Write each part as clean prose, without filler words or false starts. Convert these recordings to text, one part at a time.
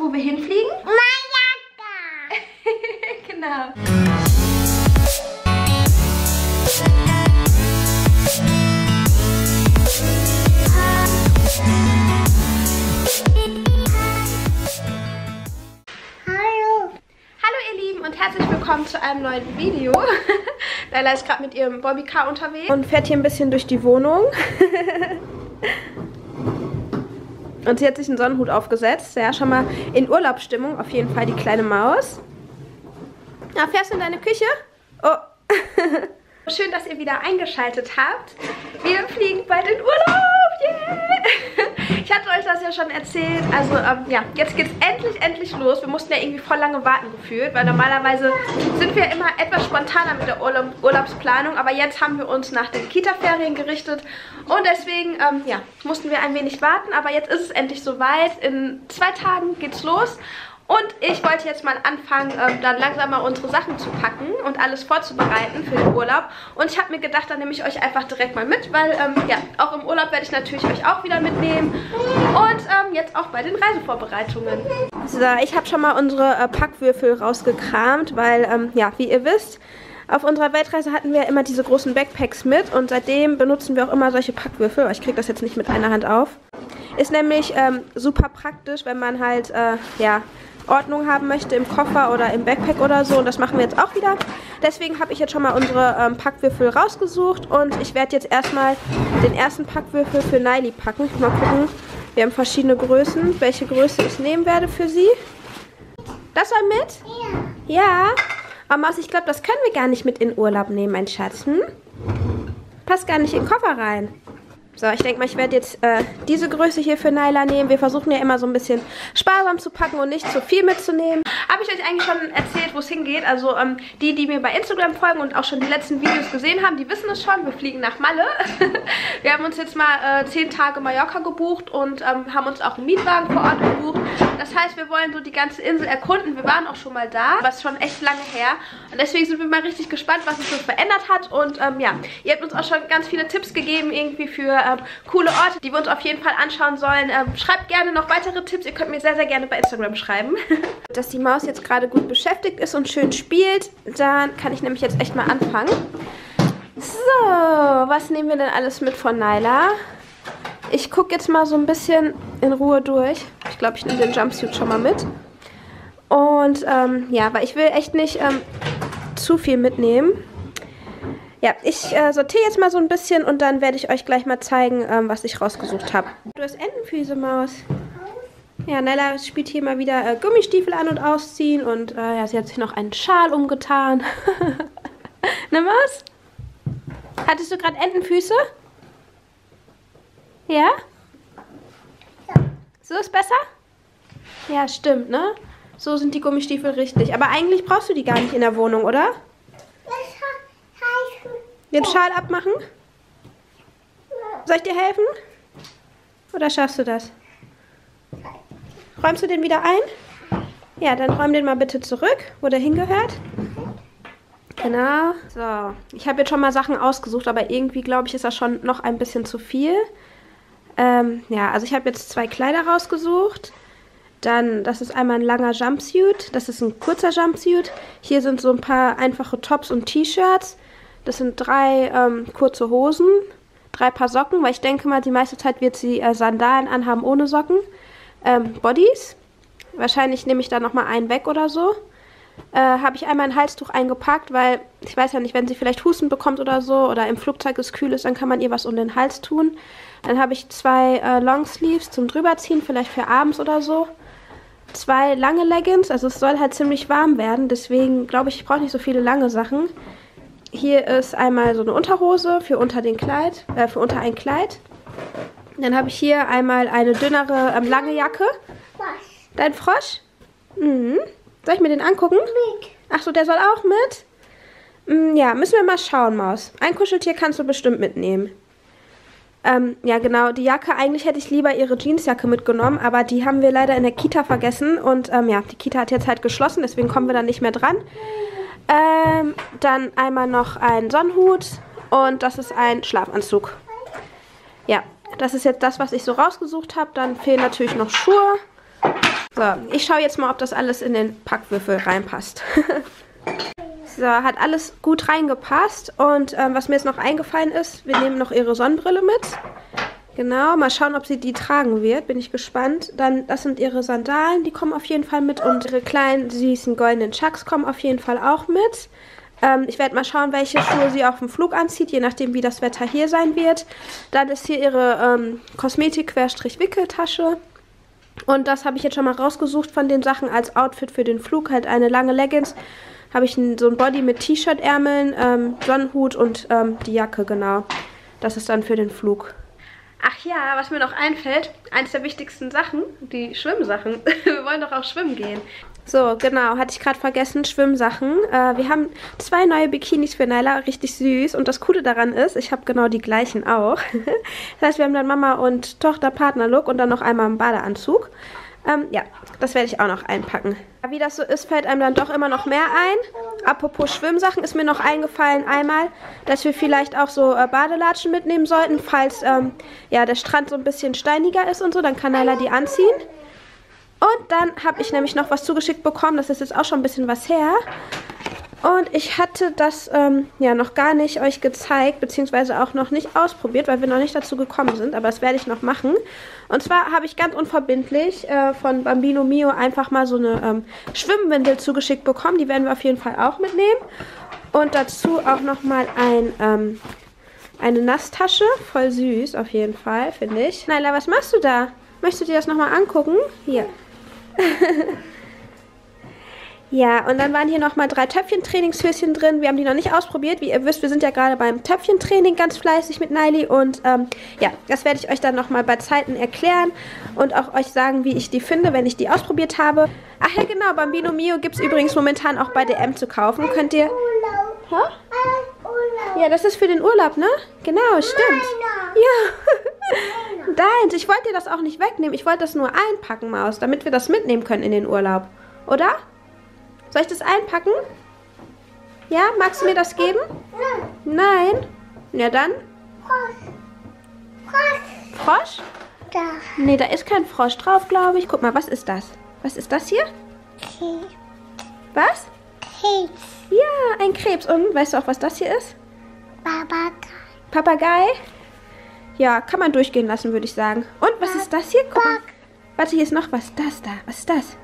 du, wo wir hinfliegen? Mallorca! Genau. Hallo! Hallo ihr Lieben und herzlich willkommen zu einem neuen Video. Naila ist gerade mit ihrem Bobby Car unterwegs und fährt hier ein bisschen durch die Wohnung. Und sie hat sich einen Sonnenhut aufgesetzt. Ja, schon mal in Urlaubsstimmung. Auf jeden Fall die kleine Maus. Na, fährst du in deine Küche? Oh. Schön, dass ihr wieder eingeschaltet habt. Wir fliegen bald in Urlaub. Yeah. Ich hatte euch das ja schon erzählt. Also, ja, jetzt geht's endlich los. Wir mussten ja irgendwie voll lange warten gefühlt, weil normalerweise sind wir immer etwas spontaner mit der Urlaubsplanung. Aber jetzt haben wir uns nach den Kita-Ferien gerichtet. Und deswegen, ja, mussten wir ein wenig warten. Aber jetzt ist es endlich soweit. In 2 Tagen geht's los. Und ich wollte jetzt mal anfangen, dann langsam mal unsere Sachen zu packen und alles vorzubereiten für den Urlaub. Und ich habe mir gedacht, dann nehme ich euch einfach direkt mal mit, weil ja, auch im Urlaub werde ich natürlich euch auch wieder mitnehmen. Und jetzt auch bei den Reisevorbereitungen. So, ich habe schon mal unsere Packwürfel rausgekramt, weil, ja, wie ihr wisst, auf unserer Weltreise hatten wir immer diese großen Backpacks mit. Und seitdem benutzen wir auch immer solche Packwürfel. Ich kriege das jetzt nicht mit einer Hand auf. Ist nämlich super praktisch, wenn man halt, ja, Ordnung haben möchte im Koffer oder im Backpack oder so. Und das machen wir jetzt auch wieder. Deswegen habe ich jetzt schon mal unsere Packwürfel rausgesucht. Und ich werde jetzt erstmal den ersten Packwürfel für Naila packen. Ich will mal gucken. Wir haben verschiedene Größen. Welche Größe ich nehmen werde für sie. Das soll mit? Ja. Ja. Aber Maus, ich glaube, das können wir gar nicht mit in Urlaub nehmen, mein Schatz. Hm? Passt gar nicht in den Koffer rein. So, ich denke mal, ich werde jetzt diese Größe hier für Naila nehmen. Wir versuchen ja immer so ein bisschen sparsam zu packen und nicht zu viel mitzunehmen. Habe ich euch eigentlich schon erzählt, wo es hingeht? Also die, die mir bei Instagram folgen und auch schon die letzten Videos gesehen haben, die wissen es schon. Wir fliegen nach Malle. Wir haben uns jetzt mal 10 Tage Mallorca gebucht und haben uns auch einen Mietwagen vor Ort gebucht. Das heißt, wir wollen so die ganze Insel erkunden. Wir waren auch schon mal da, was schon echt lange her. Und deswegen sind wir mal richtig gespannt, was sich so verändert hat. Und ja, ihr habt uns auch schon ganz viele Tipps gegeben irgendwie für coole Orte, die wir uns auf jeden Fall anschauen sollen. Schreibt gerne noch weitere Tipps. Ihr könnt mir sehr, sehr gerne bei Instagram schreiben. Dass die Maus jetzt gerade gut beschäftigt ist und schön spielt, dann kann ich nämlich jetzt echt mal anfangen. So, was nehmen wir denn alles mit von Naila? Ich gucke jetzt mal so ein bisschen in Ruhe durch. Ich glaube, ich nehme den Jumpsuit schon mal mit. Und ja, weil ich will echt nicht zu viel mitnehmen. Ja, ich sortiere jetzt mal so ein bisschen und dann werde ich euch gleich mal zeigen, was ich rausgesucht habe. Du hast Entenfüße, Maus. Ja, Naila spielt hier mal wieder Gummistiefel an und ausziehen und ja, sie hat sich noch einen Schal umgetan. Ne, Maus? Hattest du gerade Entenfüße? Ja? Ja. So ist besser? Ja, stimmt, ne? So sind die Gummistiefel richtig. Aber eigentlich brauchst du die gar nicht in der Wohnung, oder? Den Schal abmachen? Soll ich dir helfen? Oder schaffst du das? Räumst du den wieder ein? Ja, dann räum den mal bitte zurück, wo der hingehört. Genau. So, ich habe jetzt schon mal Sachen ausgesucht, aber irgendwie, glaube ich, ist das schon noch ein bisschen zu viel. Ja, also ich habe jetzt 2 Kleider rausgesucht. Dann, das ist einmal ein langer Jumpsuit. Das ist ein kurzer Jumpsuit. Hier sind so ein paar einfache Tops und T-Shirts. Das sind 3 kurze Hosen, 3 Paar Socken, weil ich denke mal, die meiste Zeit wird sie Sandalen anhaben ohne Socken. Bodies, wahrscheinlich nehme ich da nochmal einen weg oder so. Habe ich einmal ein Halstuch eingepackt, weil ich weiß ja nicht, wenn sie vielleicht Husten bekommt oder so oder im Flugzeug es kühl ist, dann kann man ihr was um den Hals tun. Dann habe ich 2 Longsleeves zum drüberziehen, vielleicht für abends oder so. 2 lange Leggings, also es soll halt ziemlich warm werden, deswegen glaube ich, ich brauche nicht so viele lange Sachen. Hier ist einmal so eine Unterhose für unter den Kleid, für unter ein Kleid. Dann habe ich hier einmal eine dünnere, lange Jacke. Dein Frosch? Mhm. Soll ich mir den angucken? Achso, der soll auch mit? Ja, müssen wir mal schauen, Maus. Ein Kuscheltier kannst du bestimmt mitnehmen. Ja, genau, die Jacke, eigentlich hätte ich lieber ihre Jeansjacke mitgenommen, aber die haben wir leider in der Kita vergessen. Und ja, die Kita hat jetzt halt geschlossen, deswegen kommen wir da nicht mehr dran. Dann einmal noch ein Sonnenhut und das ist ein Schlafanzug. Ja, das ist jetzt das, was ich so rausgesucht habe. Dann fehlen natürlich noch Schuhe. So, ich schaue jetzt mal, ob das alles in den Packwürfel reinpasst. So, hat alles gut reingepasst. Und was mir jetzt noch eingefallen ist, wir nehmen noch ihre Sonnenbrille mit. Genau, mal schauen, ob sie die tragen wird. Bin ich gespannt. Dann, das sind ihre Sandalen, die kommen auf jeden Fall mit. Und ihre kleinen, süßen, goldenen Chucks kommen auf jeden Fall auch mit. Ich werde mal schauen, welche Schuhe sie auf dem Flug anzieht, je nachdem, wie das Wetter hier sein wird. Dann ist hier ihre Kosmetik-Wickeltasche. Und das habe ich jetzt schon mal rausgesucht von den Sachen als Outfit für den Flug. Halt eine lange Leggings, habe ich so ein Body mit T-Shirt-Ärmeln, Sonnenhut und die Jacke, genau. Das ist dann für den Flug. Ach ja, was mir noch einfällt, eines der wichtigsten Sachen, die Schwimmsachen. Wir wollen doch auch schwimmen gehen. So, genau, hatte ich gerade vergessen, Schwimmsachen. Wir haben 2 neue Bikinis für Naila, richtig süß. Und das Coole daran ist, ich habe genau die gleichen auch. Das heißt, wir haben dann Mama und Tochter Partnerlook und dann noch einmal einen Badeanzug. Ja, das werde ich auch noch einpacken. Wie das so ist, fällt einem dann doch immer noch mehr ein. Apropos Schwimmsachen ist mir noch eingefallen einmal, dass wir vielleicht auch so Badelatschen mitnehmen sollten, falls ja, der Strand so ein bisschen steiniger ist und so, dann kann Naila die anziehen. Und dann habe ich nämlich noch was zugeschickt bekommen, das ist jetzt auch schon ein bisschen was her. Und ich hatte das ja noch gar nicht euch gezeigt, beziehungsweise auch noch nicht ausprobiert, weil wir noch nicht dazu gekommen sind. Aber das werde ich noch machen. Und zwar habe ich ganz unverbindlich von Bambino Mio einfach mal so eine Schwimmwindel zugeschickt bekommen. Die werden wir auf jeden Fall auch mitnehmen. Und dazu auch nochmal eine Nasstasche. Voll süß auf jeden Fall, finde ich. Naila, was machst du da? Möchtest du dir das nochmal angucken? Hier. Ja, und dann waren hier nochmal 3 Töpfchentrainingshöschen drin. Wir haben die noch nicht ausprobiert. Wie ihr wisst, wir sind ja gerade beim Töpfchentraining ganz fleißig mit Naili. Und ja, das werde ich euch dann nochmal bei Zeiten erklären und auch euch sagen, wie ich die finde, wenn ich die ausprobiert habe. Ach ja, genau, Bambino Mio gibt es übrigens momentan auch bei DM zu kaufen. Könnt ihr... Ja, das ist für den Urlaub, ne? Genau, stimmt. Ja. Deins, ich wollte dir das auch nicht wegnehmen. Ich wollte das nur einpacken, Maus, damit wir das mitnehmen können in den Urlaub. Oder? Soll ich das einpacken? Ja, magst du mir das geben? Nein. Nein? Na dann? Frosch. Frosch? Da. Nee, da ist kein Frosch drauf, glaube ich. Guck mal, was ist das? Was ist das hier? Krebs. Was? Krebs. Ja, ein Krebs. Und weißt du auch, was das hier ist? Papagei. Papagei? Ja, kann man durchgehen lassen, würde ich sagen. Und was ist das hier? Guck mal. Warte, hier ist noch was. Das da. Was ist das?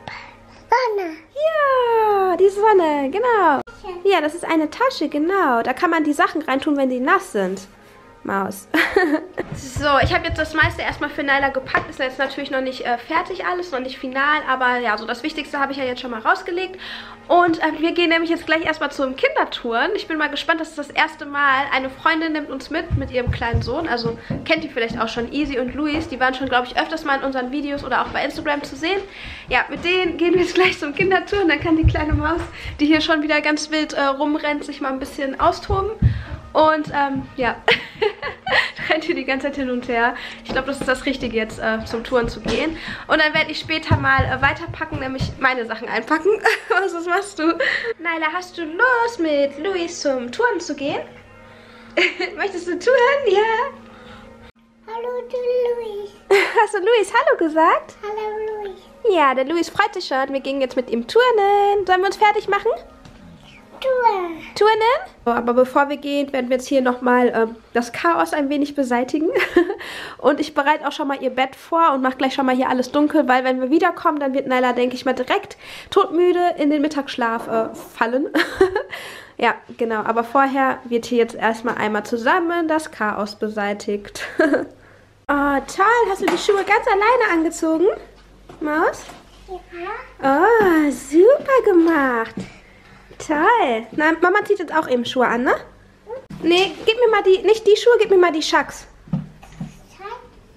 Sonne. Ja, die Sonne, genau. Ja, das ist eine Tasche, genau. Da kann man die Sachen reintun, wenn sie nass sind. Maus. So, ich habe jetzt das meiste erstmal für Naila gepackt. Ist jetzt natürlich noch nicht fertig alles, noch nicht final, aber ja, so das Wichtigste habe ich ja jetzt schon mal rausgelegt. Und wir gehen nämlich jetzt gleich erstmal zum Kindertouren. Ich bin mal gespannt, das ist das erste Mal. Eine Freundin nimmt uns mit ihrem kleinen Sohn. Also kennt ihr vielleicht auch schon, Isi und Luis. Die waren schon, glaube ich, öfters mal in unseren Videos oder auch bei Instagram zu sehen. Ja, mit denen gehen wir jetzt gleich zum Kindertouren. Dann kann die kleine Maus, die hier schon wieder ganz wild rumrennt, sich mal ein bisschen austoben. Und ja, rennt hier die ganze Zeit hin und her. Ich glaube, das ist das Richtige jetzt, zum Touren zu gehen. Und dann werde ich später mal weiterpacken, nämlich meine Sachen einpacken. Was machst du? Naila, hast du Lust, mit Luis zum Touren zu gehen? Möchtest du touren? Ja. Hallo, du Luis. Hast du Luis Hallo gesagt? Hallo, Luis. Ja, der Luis freut sich schon. Wir gehen jetzt mit ihm turnen. Sollen wir uns fertig machen? Turnen? Aber bevor wir gehen, werden wir jetzt hier nochmal das Chaos ein wenig beseitigen. Und ich bereite auch schon mal ihr Bett vor und mache gleich schon mal hier alles dunkel, weil wenn wir wiederkommen, dann wird Naila, denke ich mal, direkt todmüde in den Mittagsschlaf fallen. Ja, genau. Aber vorher wird hier jetzt erstmal einmal zusammen das Chaos beseitigt. Oh, toll. Hast du die Schuhe ganz alleine angezogen, Maus? Ja. Oh, super gemacht. Toll. Na, Mama zieht jetzt auch eben Schuhe an, ne? Nee, gib mir mal die, nicht die Schuhe, gib mir mal die Chucks.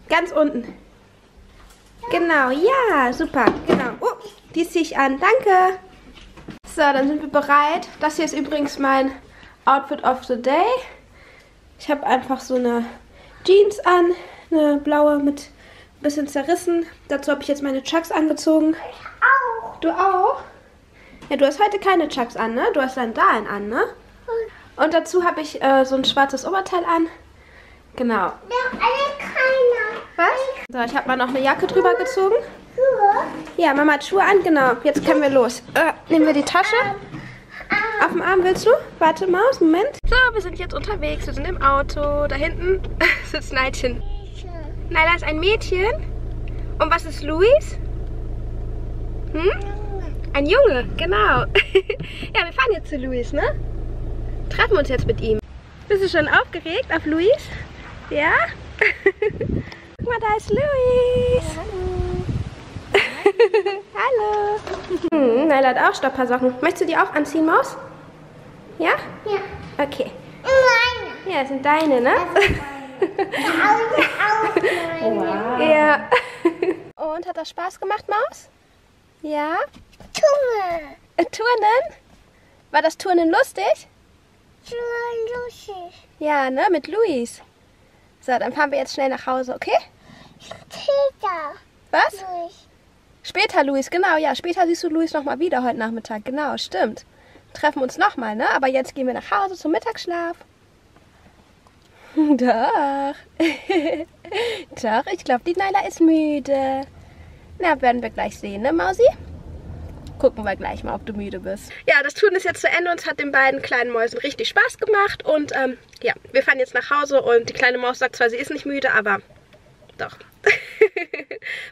Ganz unten. Genau, ja, super, genau. Oh, die ziehe ich an, danke. So, dann sind wir bereit. Das hier ist übrigens mein Outfit of the Day. Ich habe einfach so eine Jeans an, eine blaue mit ein bisschen zerrissen. Dazu habe ich jetzt meine Chucks angezogen. Ich auch. Du auch? Ja, du hast heute keine Chucks an, ne? Du hast Sandalen an, ne? Und dazu habe ich so ein schwarzes Oberteil an. Genau. Ja, alle keine. Was? So, ich habe mal noch eine Jacke drüber gezogen. Ja, Mama hat Schuhe an, genau. Jetzt können wir los. Nehmen wir die Tasche. Auf dem Arm willst du? Warte, Maus, Moment. So, wir sind jetzt unterwegs. Wir sind im Auto. Da hinten sitzt Neidchen. Naila ist ein Mädchen. Und was ist Luis? Hm? Ein Junge, genau. Ja, wir fahren jetzt zu Luis, ne? Treffen wir uns jetzt mit ihm. Bist du schon aufgeregt auf Luis? Ja? Guck mal, da ist Luis. Ja, hallo. Hallo. Naila hat auch Stoppersocken. Möchtest du die auch anziehen, Maus? Ja? Ja. Okay. Nein. Ja, das sind deine, ne? Auch meine. Ja. Und hat das Spaß gemacht, Maus? Ja. Turnen. Turnen? War das Turnen lustig? Turnen lustig. Ja, ne? Mit Luis. So, dann fahren wir jetzt schnell nach Hause, okay? Später. Was? Luis. Später, Luis, genau. Ja, später siehst du Luis nochmal wieder heute Nachmittag. Genau, stimmt. Treffen uns nochmal, ne? Aber jetzt gehen wir nach Hause zum Mittagsschlaf. Doch. Doch, ich glaube, die Naila ist müde. Na, werden wir gleich sehen, ne, Mausi? Gucken wir gleich mal, ob du müde bist. Ja, das Turnen ist jetzt zu Ende und es hat den beiden kleinen Mäusen richtig Spaß gemacht. Und ja, wir fahren jetzt nach Hause und die kleine Maus sagt zwar, sie ist nicht müde, aber doch.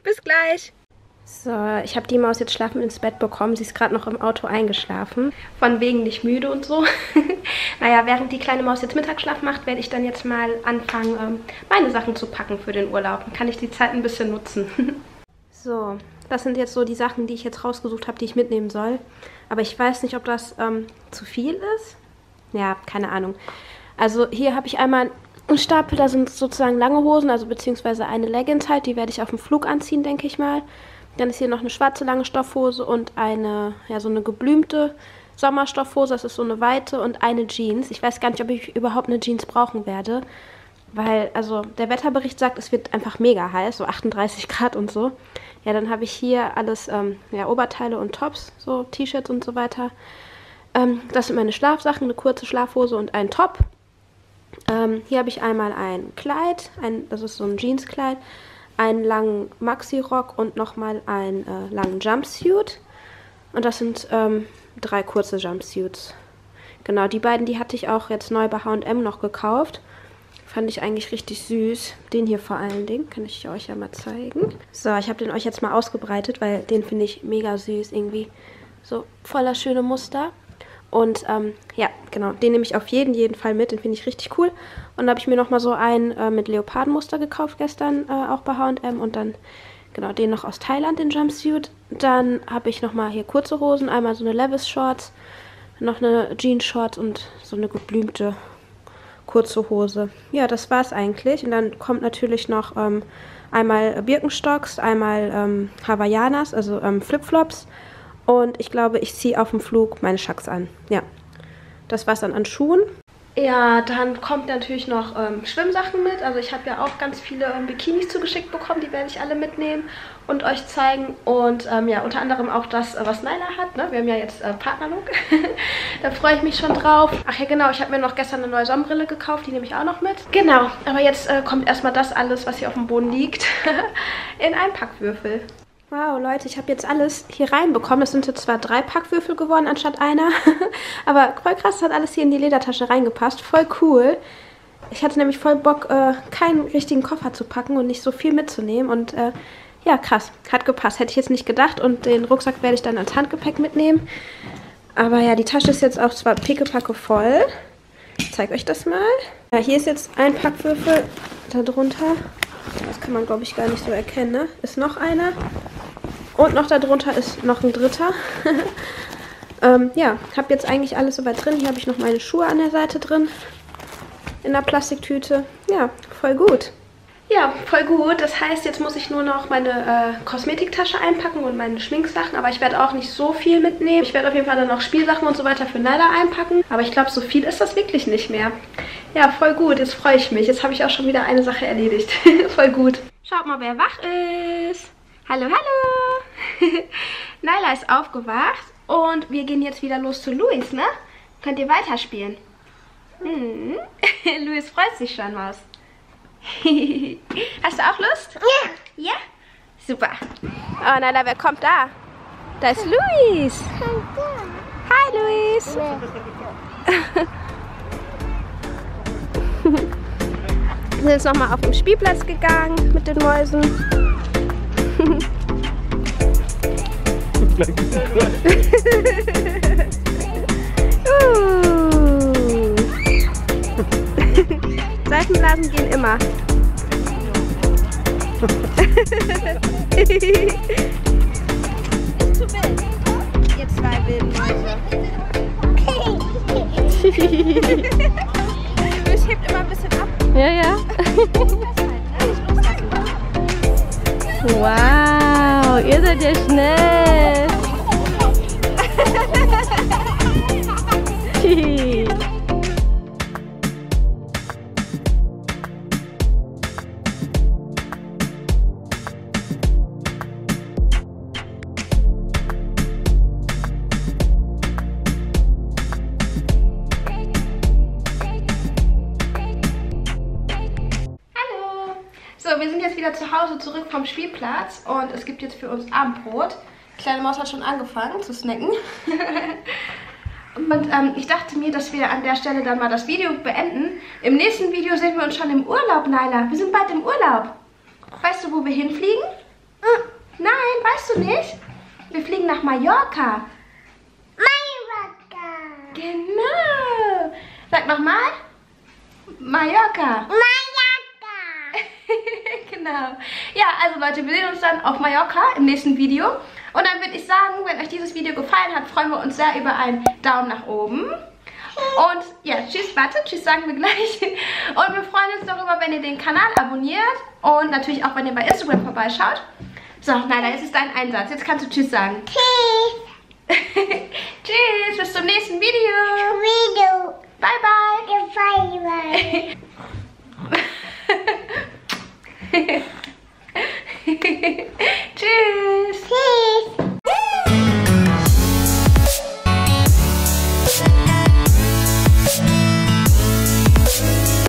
Bis gleich. So, ich habe die Maus jetzt schlafen ins Bett bekommen. Sie ist gerade noch im Auto eingeschlafen. Von wegen nicht müde und so. Naja, während die kleine Maus jetzt Mittagsschlaf macht, werde ich dann jetzt mal anfangen, meine Sachen zu packen für den Urlaub. Dann kann ich die Zeit ein bisschen nutzen. So, das sind jetzt so die Sachen, die ich jetzt rausgesucht habe, die ich mitnehmen soll. Aber ich weiß nicht, ob das zu viel ist. Ja, keine Ahnung. Also hier habe ich einmal einen Stapel, da sind sozusagen lange Hosen, also beziehungsweise eine Leggings halt. Die werde ich auf dem Flug anziehen, denke ich mal. Dann ist hier noch eine schwarze lange Stoffhose und eine, ja, so eine geblümte Sommerstoffhose. Das ist so eine weite und eine Jeans. Ich weiß gar nicht, ob ich überhaupt eine Jeans brauchen werde. Weil, also, der Wetterbericht sagt, es wird einfach mega heiß, so 38 Grad und so. Ja, dann habe ich hier alles, ja, Oberteile und Tops, so T-Shirts und so weiter. Das sind meine Schlafsachen, eine kurze Schlafhose und ein Top. Hier habe ich einmal ein Kleid, das ist so ein Jeanskleid, einen langen Maxi-Rock und nochmal einen langen Jumpsuit. Und das sind 3 kurze Jumpsuits. Genau, die beiden, die hatte ich auch jetzt neu bei H&M noch gekauft. Fand ich eigentlich richtig süß. Den hier vor allen Dingen. Kann ich euch ja mal zeigen. So, ich habe den euch jetzt mal ausgebreitet, weil den finde ich mega süß irgendwie. So voller schöne Muster. Und ja, genau, den nehme ich auf jeden Fall mit. Den finde ich richtig cool. Und da habe ich mir nochmal so einen mit Leopardenmuster gekauft gestern, auch bei H&M. Und dann, genau, den noch aus Thailand, den Jumpsuit. Dann habe ich nochmal hier kurze Hosen. Einmal so eine Levis-Shorts, noch eine Jeans-Shorts und so eine geblümte kurze Hose. Ja, das war's eigentlich. Und dann kommt natürlich noch einmal Birkenstocks, einmal Havaianas, also Flipflops. Und ich glaube, ich ziehe auf dem Flug meine Schacks an. Ja, das war's dann an Schuhen. Ja, dann kommt natürlich noch Schwimmsachen mit. Also ich habe ja auch ganz viele Bikinis zugeschickt bekommen. Die werde ich alle mitnehmen und euch zeigen. Und ja, unter anderem auch das, was Naila hat. Ne? Wir haben ja jetzt Partnerlook. Da freue ich mich schon drauf. Ach ja, genau. Ich habe mir noch gestern eine neue Sonnenbrille gekauft. Die nehme ich auch noch mit. Genau. Aber jetzt kommt erstmal das alles, was hier auf dem Boden liegt, in einen Packwürfel. Wow, Leute, ich habe jetzt alles hier reinbekommen. Das sind jetzt zwar 3 Packwürfel geworden anstatt einer, aber voll krass, hat alles hier in die Ledertasche reingepasst. Voll cool. Ich hatte nämlich voll Bock, keinen richtigen Koffer zu packen und nicht so viel mitzunehmen. Und ja, krass, hat gepasst. Hätte ich jetzt nicht gedacht. Und den Rucksack werde ich dann als Handgepäck mitnehmen. Aber ja, die Tasche ist jetzt auch zwar pickepacke voll. Ich zeige euch das mal. Ja, hier ist jetzt ein Packwürfel darunter. Das kann man, glaube ich, gar nicht so erkennen, ne? Ist noch einer. Und noch darunter ist noch ein dritter. Ja, habe jetzt eigentlich alles soweit drin. Hier habe ich noch meine Schuhe an der Seite drin. In der Plastiktüte. Ja, voll gut. Ja, voll gut. Das heißt, jetzt muss ich nur noch meine Kosmetiktasche einpacken und meine Schminksachen. Aber ich werde auch nicht so viel mitnehmen. Ich werde auf jeden Fall dann noch Spielsachen und so weiter für Naila einpacken. Aber ich glaube, so viel ist das wirklich nicht mehr. Ja, voll gut. Jetzt freue ich mich. Jetzt habe ich auch schon wieder eine Sache erledigt. Voll gut. Schaut mal, wer wach ist. Hallo, hallo. Naila ist aufgewacht und wir gehen jetzt wieder los zu Luis, ne? Könnt ihr weiterspielen? Hm. Luis freut sich schon, Maus. Hast du auch Lust? Ja. Ja? Super. Oh, Naila, wer kommt da? Da ist Luis. Hi, Luis. Wir sind jetzt nochmal auf den Spielplatz gegangen mit den Mäusen. Seifenblasen gehen immer. Ist zu wild. Ihr zwei wilden Mäuse. Luis hebt immer ein bisschen ab. Ja, ja. Wow, ihr seid ja schnell. Wir sind jetzt wieder zu Hause zurück vom Spielplatz und es gibt jetzt für uns Abendbrot. Kleine Maus hat schon angefangen zu snacken. Und ich dachte mir, dass wir an der Stelle dann mal das Video beenden. Im nächsten Video sehen wir uns schon im Urlaub, Naila. Wir sind bald im Urlaub. Weißt du, wo wir hinfliegen? Nein, weißt du nicht? Wir fliegen nach Mallorca. Mallorca. Genau. Sag nochmal. Mallorca. Genau. Ja, also Leute, wir sehen uns dann auf Mallorca im nächsten Video. Und dann würde ich sagen, wenn euch dieses Video gefallen hat, freuen wir uns sehr über einen Daumen nach oben. Und ja, tschüss, warte, tschüss sagen wir gleich. Und wir freuen uns darüber, wenn ihr den Kanal abonniert. Und natürlich auch, wenn ihr bei Instagram vorbeischaut. So, Naila, jetzt ist dein Einsatz. Jetzt kannst du tschüss sagen. Tschüss. Tschüss, bis zum nächsten Video. Bye, bye. Bye, bye.